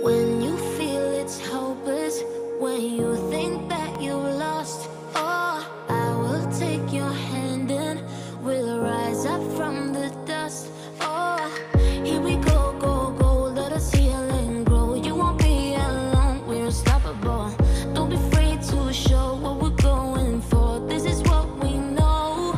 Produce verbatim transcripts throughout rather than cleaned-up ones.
When you feel it's hopeless, when you think that you lost, oh, I will take your hand and we'll rise up from the dust. Oh, here we go, go, go, let us heal and grow. You won't be alone, we're unstoppable. Don't be afraid to show what we're going for. This is what we know.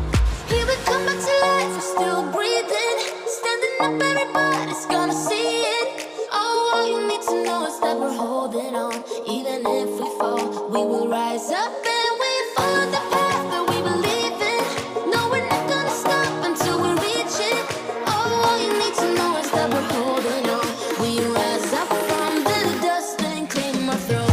Here we come back to life, we're still breathing, standing up, everybody's gonna see it. All you need to know is that we're holding on. Even if we fall, we will rise up and we follow the path that we believe in. No, we're not gonna stop until we reach it. Oh, all you need to know is that we're holding on. We rise up from the dust and clean my throat.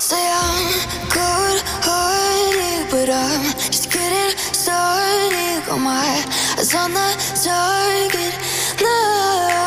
Say I'm cold-hearted, but I'm just getting started. Got my eyes on the target now, now.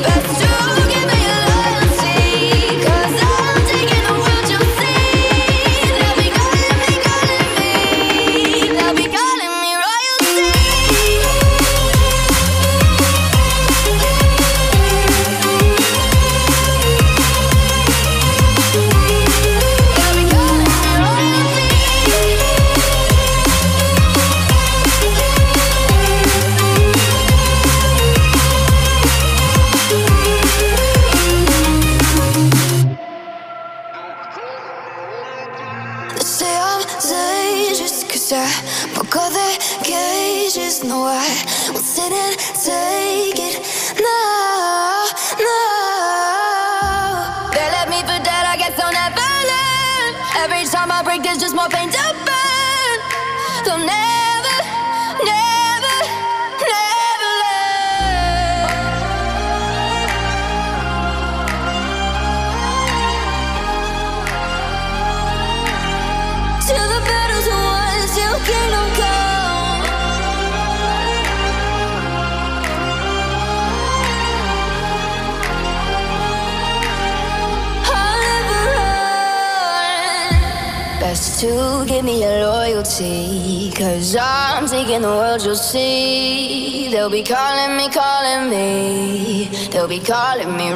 Till the battle's won, till kingdom come. To give me your loyalty, cause I'm taking the world, you'll see. They'll be calling me, calling me, they'll be calling me royalty. But to give me your loyalty, cause I'm taking the world, you'll see. They'll be calling me, calling me, they'll be calling me to give me your loyalty, cause I'm taking the world, you'll see. They'll be calling me, calling me, they'll be calling me